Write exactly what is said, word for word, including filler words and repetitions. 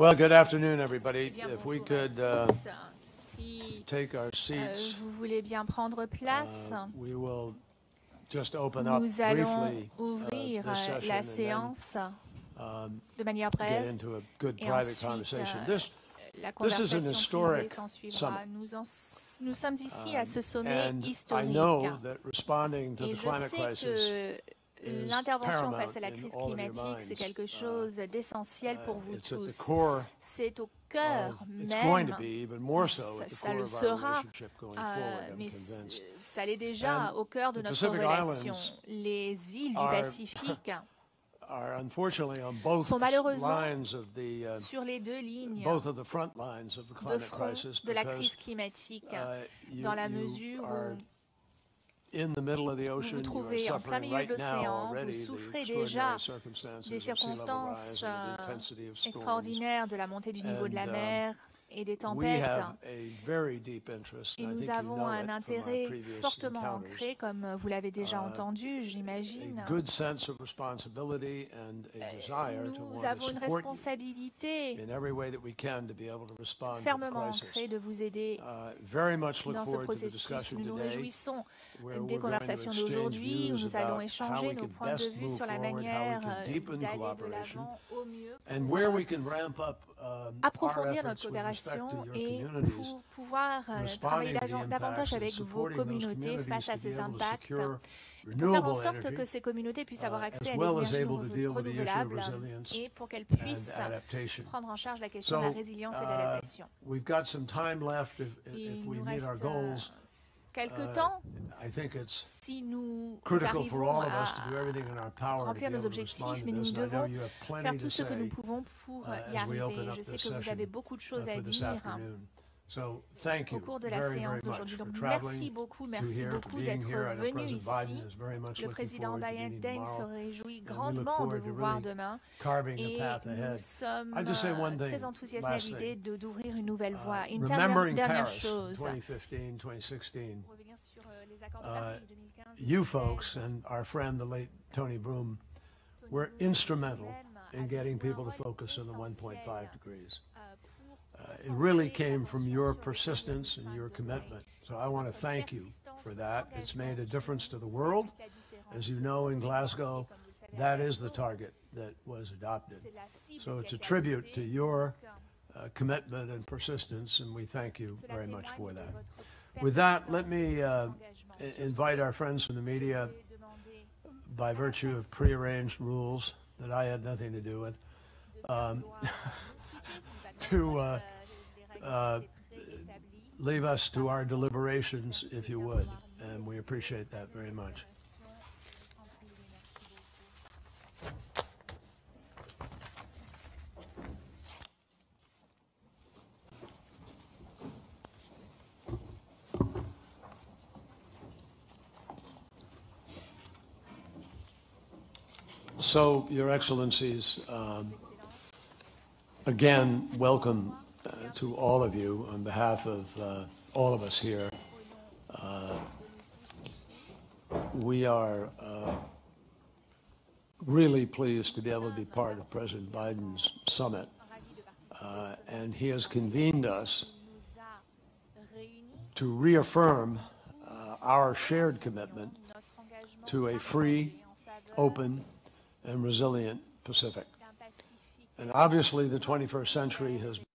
Well, good afternoon, everybody. Bien, if we could uh, si, take our seats, uh, vous voulez bien prendre place, uh, we will just open up nous allons briefly, ouvrir uh, la séance then, um, de manière brève get into a good et private ensuite, conversation. Uh, this, la conversation this is an historic summit. Nous, en, nous sommes ici um, à ce sommet historique. I know that responding to et the climate crisis l'intervention face à la crise climatique, c'est quelque chose d'essentiel pour vous tous. C'est au cœur même, ça, ça le sera, euh, mais ça l'est déjà au cœur de notre relation. Les îles du Pacifique sont malheureusement sur les deux lignes de front de la crise climatique, dans la mesure où In the middle of the ocean, vous vous trouvez en plein milieu de l'océan, vous souffrez déjà des circonstances extraordinaires de la montée du niveau de la mer et des tempêtes. Et nous avons un intérêt fortement ancré, comme vous l'avez déjà entendu, j'imagine. Nous avons une responsabilité fermement ancrée de vous aider dans ce processus. Nous nous réjouissons des conversations d'aujourd'hui, où nous allons échanger nos points de vue sur la manière d'aller de l'avant au mieux pour approfondir notre coopération et pour pouvoir travailler davantage avec vos communautés face à ces impacts, pour faire en sorte que ces communautés puissent avoir accès à des énergies renouvelables et pour qu'elles puissent prendre en charge la question de la résilience et de l'adaptation. Il nous reste quelque temps, si nous arrivons à remplir nos objectifs, mais nous devons faire tout ce que nous pouvons pour y arriver. Je sais que vous avez beaucoup de choses à dire au cours de la séance d'aujourd'hui. Donc merci beaucoup, merci beaucoup d'être venu ici. Le président Biden se réjouit grandement de vous voir demain et nous sommes très enthousiastes à l'idée d'ouvrir une nouvelle voie. Une dernière, dernière chose, pour revenir sur les accords de Paris deux mille quinze, you folks and our friend the late Tony Broom were instrumental in getting people to focus on the one point five degrees. Uh, it really came from your persistence and your commitment. So I want to thank you for that. It's made a difference to the world. As you know, in Glasgow, that is the target that was adopted. So it's a tribute to your uh, commitment and persistence, and we thank you very much for that. With that, let me uh, invite our friends from the media, by virtue of prearranged rules that I had nothing to do with, um, to uh, uh, leave us to our deliberations, if you would, and we appreciate that very much. So, Your Excellencies, um, again, welcome uh, to all of you on behalf of uh, all of us here. Uh, we are uh, really pleased to be able to be part of President Biden's summit, uh, and he has convened us to reaffirm uh, our shared commitment to a free, open, and resilient Pacific. And obviously, the twenty-first century has